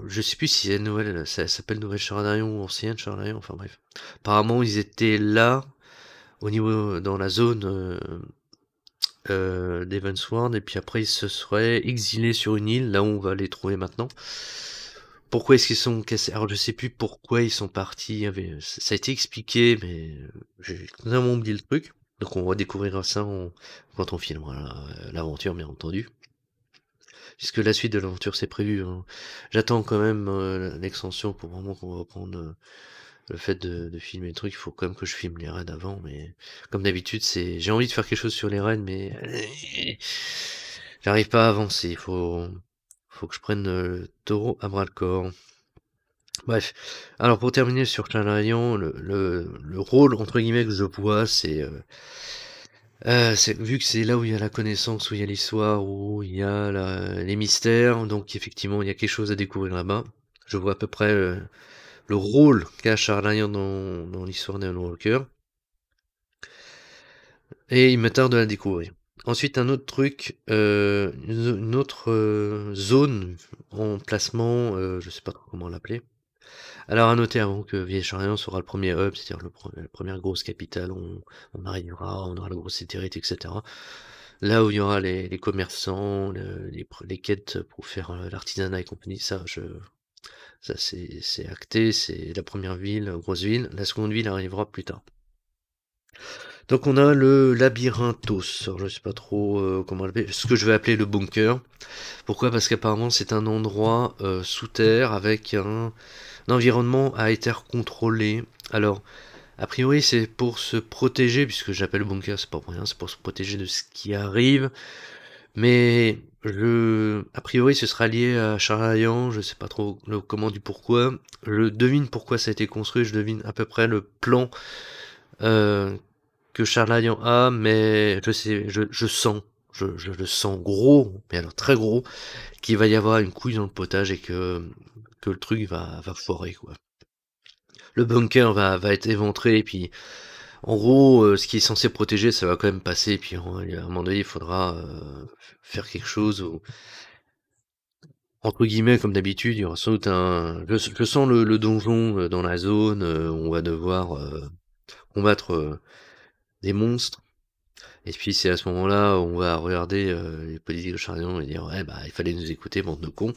Je sais plus si elle nouvelle, ça s'appelle Nouvelle Charadarion ou ancienne Charadarion, enfin bref. Apparemment ils étaient là, au niveau dans la zone euh, Euh, d'Heavensward, et puis après ils se seraient exilés sur une île, là où on va les trouver maintenant. Pourquoi est-ce qu'ils sont cassés? Alors je sais plus pourquoi ils sont partis, ça a été expliqué, mais j'ai totalement oublié le truc, donc on va découvrir ça en... quand on filmera l'aventure, bien entendu, puisque la suite de l'aventure c'est prévu, hein. J'attends quand même euh, l'extension pour vraiment qu'on reprenne euh, le fait de, de filmer le truc. Il faut quand même que je filme les raids avant, mais comme d'habitude, c'est j'ai envie de faire quelque chose sur les raids, mais j'arrive pas à avancer, il faut... faut que je prenne le taureau à bras le corps. Bref, alors pour terminer sur Chardignan, le, le, le rôle entre guillemets que je vois, c'est... Euh... Euh, vu que c'est là où il y a la connaissance, où il y a l'histoire, où il y a la, les mystères, donc effectivement il y a quelque chose à découvrir là-bas. Je vois à peu près euh, le rôle qu'a Chardignan dans, dans l'histoire d'Endwalker, et il me tarde de la découvrir. Ensuite un autre truc, euh, une autre euh, zone en placement, euh, je sais pas comment l'appeler. Alors à noter avant que Vieille Chardignan sera le premier hub, c'est-à-dire la première grosse capitale, on, on arrivera, on aura la grosse éthérite, et cetera. Là où il y aura les, les commerçants, le, les, les quêtes pour faire l'artisanat et compagnie, ça, je, ça c'est acté, c'est la première ville, grosse ville. La seconde ville arrivera plus tard. Donc on a le Labyrinthos, alors je ne sais pas trop euh, comment l'appeler, ce que je vais appeler le bunker. Pourquoi? Parce qu'apparemment c'est un endroit euh, sous terre avec un, un environnement à éther contrôlé. Alors a priori c'est pour se protéger, puisque j'appelle le bunker, c'est pas pour rien, c'est pour se protéger de ce qui arrive. Mais le, a priori ce sera lié à Charadarion, je ne sais pas trop le comment du pourquoi. Je devine pourquoi ça a été construit, je devine à peu près le plan euh, que Charadarion a, mais je sais, je, je sens, je, je le sens gros, mais alors très gros, qu'il va y avoir une couille dans le potage et que, que le truc va, va foirer, quoi. Le bunker va, va être éventré, et puis, en gros, euh, ce qui est censé protéger, ça va quand même passer, et puis à un moment donné, il faudra euh, faire quelque chose, où, entre guillemets, comme d'habitude, il y aura sans doute un... Je, je sens le, le donjon dans la zone, euh, on va devoir euh, combattre... Euh, des monstres, et puis c'est à ce moment là on va regarder euh, les politiques de Charadarion et dire ouais bah il fallait nous écouter, bande de cons,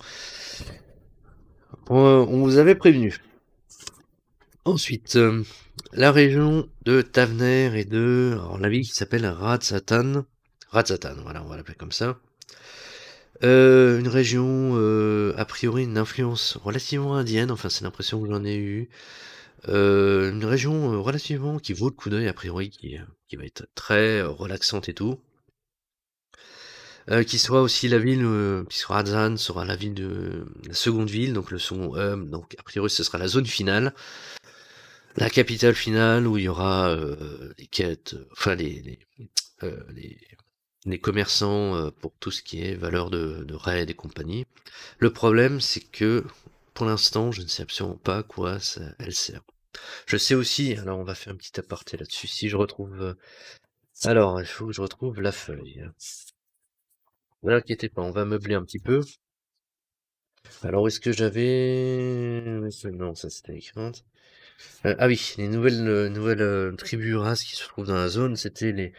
on, on vous avait prévenu. Ensuite euh, la région de Thavnair et de, alors, la ville qui s'appelle Radz-at-Han, Radz-at-Han, voilà on va l'appeler comme ça, euh, une région euh, a priori une influence relativement indienne, enfin c'est l'impression que j'en ai eu. Euh, une région euh, relativement qui vaut le coup d'œil, a priori, qui, qui va être très euh, relaxante et tout. Euh, qui soit aussi la ville, euh, puisque Radz-at-Han sera la ville de la seconde ville, donc le second hub, donc a priori ce sera la zone finale. La capitale finale où il y aura euh, les quêtes, enfin les, les, euh, les, les commerçants euh, pour tout ce qui est valeur de, de raid et compagnie. Le problème c'est que pour l'instant je ne sais absolument pas à quoi ça, elle sert. Je sais aussi, alors on va faire un petit aparté là-dessus, si je retrouve... Alors, il faut que je retrouve la feuille. Ne vous inquiétez pas, on va meubler un petit peu. Alors, est-ce que j'avais... Non, ça c'était écrante. Euh, ah oui, les nouvelles, euh, nouvelles euh, tribus races qui se trouvent dans la zone, c'était les...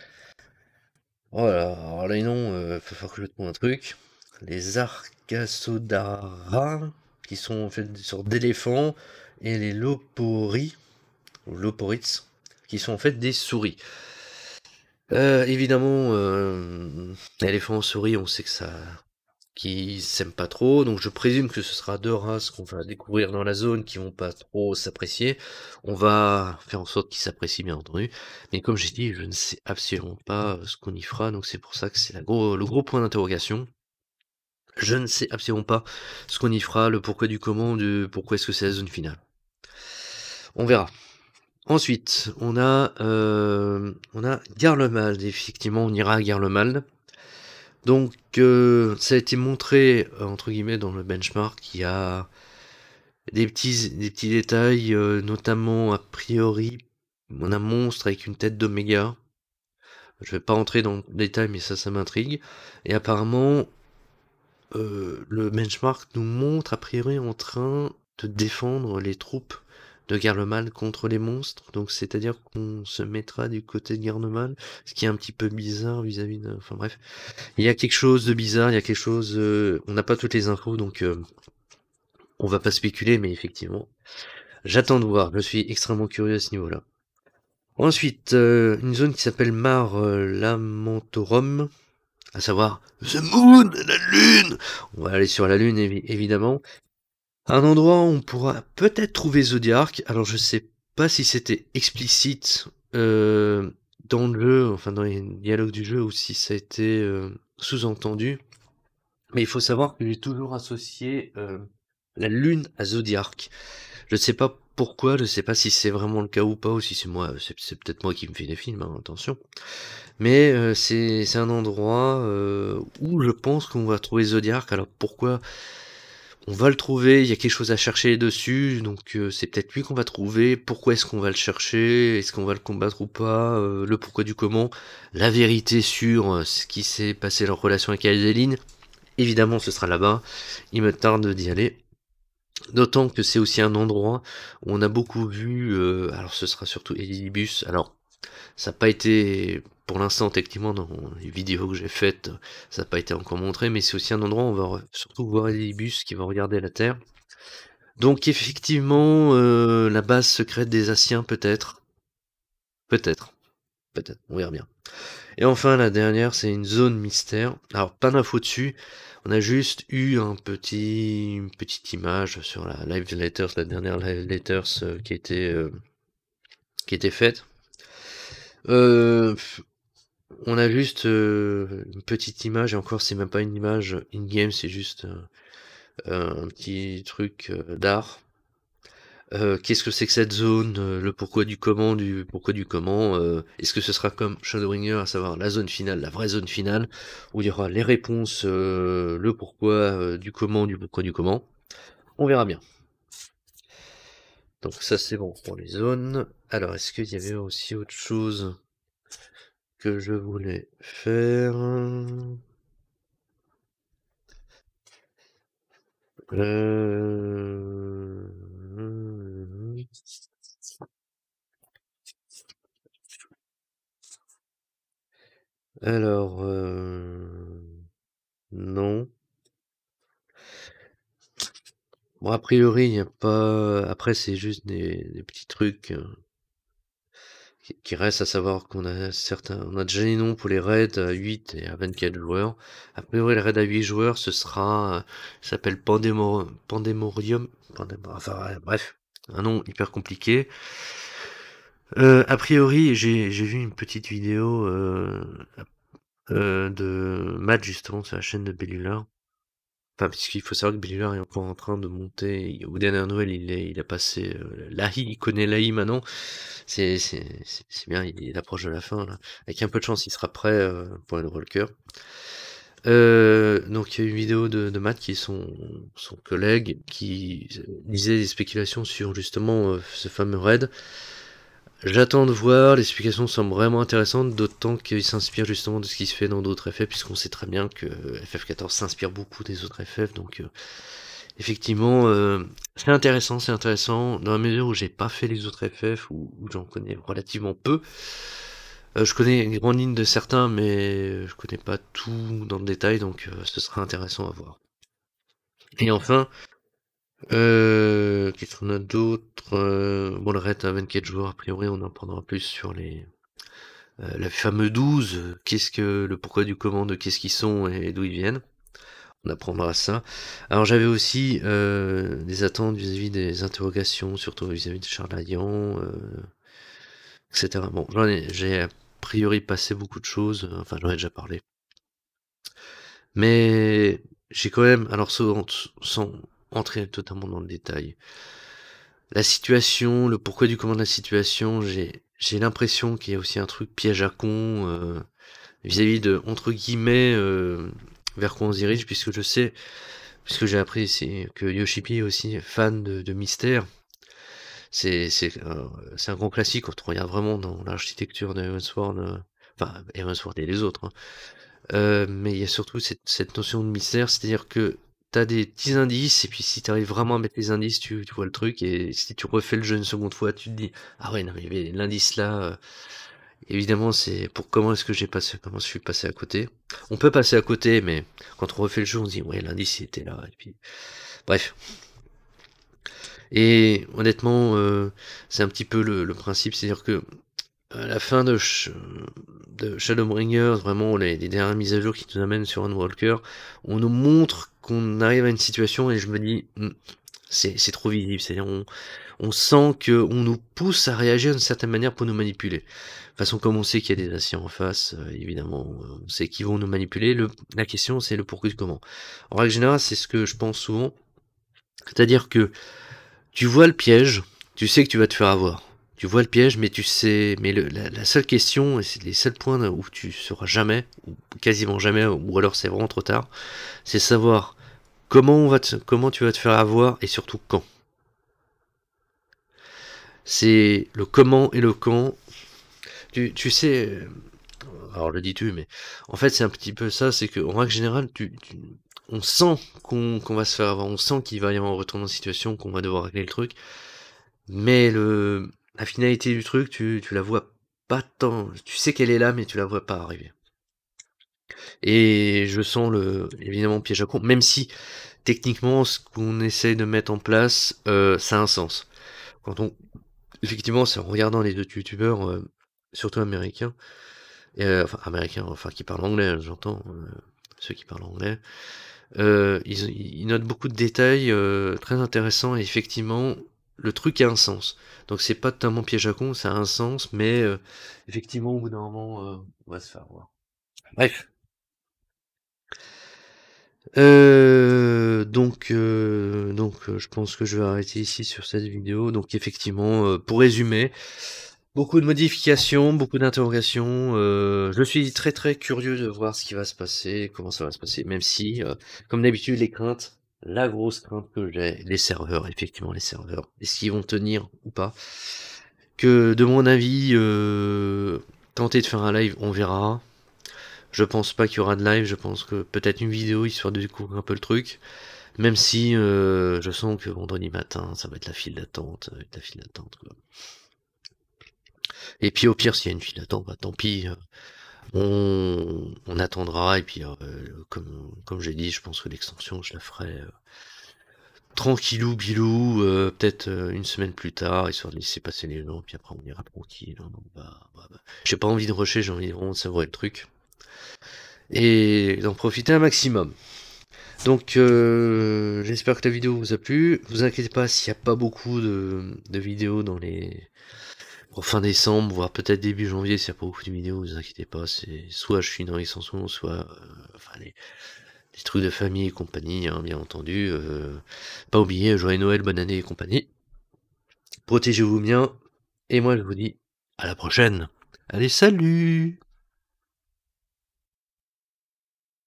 Oh là, alors là non, il euh, va falloir que je trouve un truc. Les Arcasodara, qui sont en fait des sortes d'éléphants, et les Loporrits, ou Loporrits, qui sont en fait des souris. Euh, évidemment, euh, éléphants, souris, on sait que ça, qu'ils s'aiment pas trop, donc je présume que ce sera deux races qu'on va découvrir dans la zone qui vont pas trop s'apprécier. On va faire en sorte qu'ils s'apprécient bien entendu, mais comme j'ai dit, je ne sais absolument pas ce qu'on y fera, donc c'est pour ça que c'est le gros point d'interrogation. Je ne sais absolument pas ce qu'on y fera, le pourquoi du comment, du pourquoi est-ce que c'est la zone finale. On verra. Ensuite, on a, euh, on a Garlemald. Effectivement, on ira à Garlemald. Donc, euh, ça a été montré, entre guillemets, dans le benchmark. Il y a des petits, des petits détails, euh, notamment, a priori, on a un monstre avec une tête d'oméga. Je ne vais pas entrer dans le détail, mais ça, ça m'intrigue. Et apparemment... Euh, le benchmark nous montre a priori en train de défendre les troupes de Garlemald contre les monstres, donc c'est à dire qu'on se mettra du côté de Garlemald, ce qui est un petit peu bizarre vis-à-vis -vis de... Enfin bref, il y a quelque chose de bizarre, il y a quelque chose... Euh... On n'a pas toutes les infos, donc euh... on va pas spéculer, mais effectivement, j'attends de voir, je suis extrêmement curieux à ce niveau-là. Ensuite, euh, une zone qui s'appelle Mar Lamentorum, à savoir The Moon, la Lune. On va aller sur la Lune, évi évidemment. Un endroit où on pourra peut-être trouver Zodiark. Alors, je sais pas si c'était explicite euh, dans le jeu, enfin dans les dialogues du jeu, ou si ça a été euh, sous-entendu. Mais il faut savoir que j'ai toujours associé euh, la Lune à Zodiark. Je sais pas pourquoi, je sais pas si c'est vraiment le cas ou pas, ou si c'est moi, c'est peut-être moi qui me fais des films, hein, attention. Mais euh, c'est un endroit euh, où je pense qu'on va trouver Zodiark. Alors pourquoi on va le trouver? Il y a quelque chose à chercher dessus, donc euh, c'est peut-être lui qu'on va trouver. Pourquoi est-ce qu'on va le chercher? Est-ce qu'on va le combattre ou pas? euh, Le pourquoi du comment, la vérité sur euh, ce qui s'est passé leur relation avec Azeline. Évidemment, ce sera là-bas. Il me tarde d'y aller. D'autant que c'est aussi un endroit où on a beaucoup vu, euh, alors ce sera surtout Elibus, alors Ça n'a pas été, pour l'instant techniquement dans les vidéos que j'ai faites, ça n'a pas été encore montré, mais c'est aussi un endroit où on va surtout voir Elibus qui va regarder la Terre. Donc effectivement, euh, la base secrète des Asiens peut-être, peut-être, peut-être, on verra bien. Et enfin la dernière, c'est une zone mystère, alors pas d'infos dessus, on a juste eu un petit, une petite image sur la live letters, la dernière live letters euh, qui était, euh, qui était faite. Euh, on a juste euh, une petite image, et encore c'est même pas une image in-game, c'est juste... Euh, Euh, un petit truc euh, d'art. Euh, Qu'est-ce que c'est que cette zone, euh, le pourquoi du comment, du pourquoi du comment, euh, est-ce que ce sera comme Shadowbringer, à savoir la zone finale, la vraie zone finale, où il y aura les réponses, euh, le pourquoi, euh, du comment, du pourquoi du comment. On verra bien. Donc ça c'est bon pour les zones. Alors est-ce qu'il y avait aussi autre chose que je voulais faire ? Euh... Alors, euh... non. Bon, a priori, il n'y a pas... Après, c'est juste des, des petits trucs euh, qui, qui restent, à savoir qu'on a certains... On a déjà les noms pour les raids à huit et à vingt-quatre joueurs. A priori, le raid à huit joueurs, ce sera... Ça s'appelle Pandémo... Pandemorium. Pandem... Enfin, bref, un nom hyper compliqué. Euh, a priori, j'ai vu une petite vidéo euh, euh, de Matt, justement, sur la chaîne de Bellular. Enfin, puisqu'il faut savoir que Bellular est encore en train de monter. Au dernier Noël, il, est, il a passé euh, l'A I, il connaît l'A I maintenant. C'est bien, il, il approche de la fin, là. Avec un peu de chance, il sera prêt euh, pour Endwalker. Euh, donc, il y a une vidéo de, de Matt, qui est son, son collègue, qui disait des spéculations sur justement euh, ce fameux raid. J'attends de voir, les explications semblent vraiment intéressantes, d'autant qu'il s'inspire justement de ce qui se fait dans d'autres F F, puisqu'on sait très bien que F F quatorze s'inspire beaucoup des autres F F, donc euh, effectivement, euh, c'est intéressant, c'est intéressant, dans la mesure où j'ai pas fait les autres F F, où, où j'en connais relativement peu. Euh, je connais une grande ligne de certains, mais je connais pas tout dans le détail, donc euh, ce sera intéressant à voir. Et enfin... Euh, qu'est-ce qu'on a d'autre? euh, Bon, le raid à vingt-quatre joueurs, a priori, on en prendra plus sur les euh, la fameuse douze, euh, qu'est-ce que le pourquoi du comment, de qu'est-ce qu'ils sont et, et d'où ils viennent. On apprendra ça. Alors, j'avais aussi euh, des attentes vis-à-vis -vis des interrogations, surtout vis-à-vis -vis de Chardignan, euh, et cetera. Bon, j'ai a priori passé beaucoup de choses, enfin, j'en ai déjà parlé. Mais j'ai quand même, alors, sans. sans entrer totalement dans le détail. La situation, le pourquoi du comment de la situation, j'ai l'impression qu'il y a aussi un truc piège à con vis-à-vis euh, -vis de, entre guillemets, euh, vers quoi on se dirige, puisque je sais, puisque j'ai appris c'est que Yoshi P est aussi fan de, de Mystère. C'est euh, un grand classique, on te regarde vraiment dans l'architecture de Heavensward, euh, enfin Heavensward et les autres, hein. euh, mais il y a surtout cette, cette notion de mystère, c'est-à-dire que t'as des petits indices, et puis si tu arrives vraiment à mettre les indices, tu, tu vois le truc, et si tu refais le jeu une seconde fois, tu te dis « Ah ouais, non, mais l'indice là, euh, évidemment, c'est pour comment est-ce que j'ai passé, comment je suis passé à côté ?» On peut passer à côté, mais quand on refait le jeu, on se dit « Ouais, l'indice, il était là. » Et puis, bref. Et honnêtement, euh, c'est un petit peu le, le principe, c'est-à-dire que à la fin de, de Shadowbringer, vraiment les, les dernières mises à jour qui nous amènent sur Endwalker, on nous montre qu'on arrive à une situation et je me dis, c'est trop visible, c'est-à-dire on, on sent qu'on nous pousse à réagir d'une certaine manière pour nous manipuler. De toute façon, comme on sait qu'il y a des Asiens en face, euh, évidemment, on sait qu'ils vont nous manipuler, le, la question c'est le pourquoi du comment. En règle générale, c'est ce que je pense souvent, c'est-à-dire que tu vois le piège, tu sais que tu vas te faire avoir. Tu vois le piège, mais tu sais, mais le, la, la seule question, et c'est les seuls points où tu sauras jamais, ou quasiment jamais, ou alors c'est vraiment trop tard, c'est savoir comment on va te, comment tu vas te faire avoir et surtout quand. C'est le comment et le quand. Tu, tu sais, alors le dis-tu, mais en fait c'est un petit peu ça, c'est qu'en règle générale, tu, tu, on sent qu'on qu'on va se faire avoir, on sent qu'il va y avoir un retournement de situation, qu'on va devoir régler le truc, mais le... La finalité du truc, tu, tu la vois pas tant... Tu sais qu'elle est là, mais tu la vois pas arriver. Et je sens le évidemment piège à con, même si techniquement ce qu'on essaye de mettre en place, euh, ça a un sens. Quand on... Effectivement, c'est en regardant les deux youtubeurs, euh, surtout américains, euh, enfin américains, enfin qui parlent anglais, j'entends, euh, ceux qui parlent anglais, euh, ils, ils notent beaucoup de détails euh, très intéressants, et effectivement, le truc a un sens. Donc c'est pas totalement piège à con, ça a un sens, mais euh, effectivement, au bout d'un moment, euh, on va se faire voir. Bref. Euh, donc, euh, donc, euh, je pense que je vais arrêter ici sur cette vidéo. Donc, effectivement, euh, pour résumer, beaucoup de modifications, beaucoup d'interrogations. Euh, je suis très très curieux de voir ce qui va se passer, comment ça va se passer. Même si, euh, comme d'habitude, les craintes, la grosse crainte que j'ai, les serveurs, effectivement, les serveurs, est-ce qu'ils vont tenir ou pas? Que, de mon avis, euh, tenter de faire un live, on verra. Je pense pas qu'il y aura de live, je pense que peut-être une vidéo histoire de découvrir un peu le truc. Même si euh, je sens que vendredi matin, ça va être la file d'attente, ça va être la file d'attente quoi. Et puis au pire, s'il y a une file d'attente, bah tant pis, on, on attendra. Et puis euh, comme, comme j'ai dit, je pense que l'extension, je la ferai euh, tranquillou bilou, euh, peut-être euh, une semaine plus tard, histoire de laisser passer les gens, puis après on ira tranquille. Hein, donc bah, bah, bah. J'ai pas envie de rusher, j'ai envie vraiment de savourer le truc. Et d'en profiter un maximum. Donc euh, j'espère que la vidéo vous a plu. Ne vous inquiétez pas s'il n'y a pas beaucoup de, de vidéos dans les pour fin décembre, voire peut-être début janvier. S'il n'y a pas beaucoup de vidéos, ne vous inquiétez pas. C'est soit je suis dans l'extension, soit euh, enfin, les, les trucs de famille et compagnie, hein, bien entendu. Euh, pas oublier, joyeux Noël, bonne année et compagnie. Protégez-vous bien. Et moi je vous dis à la prochaine. Allez, salut!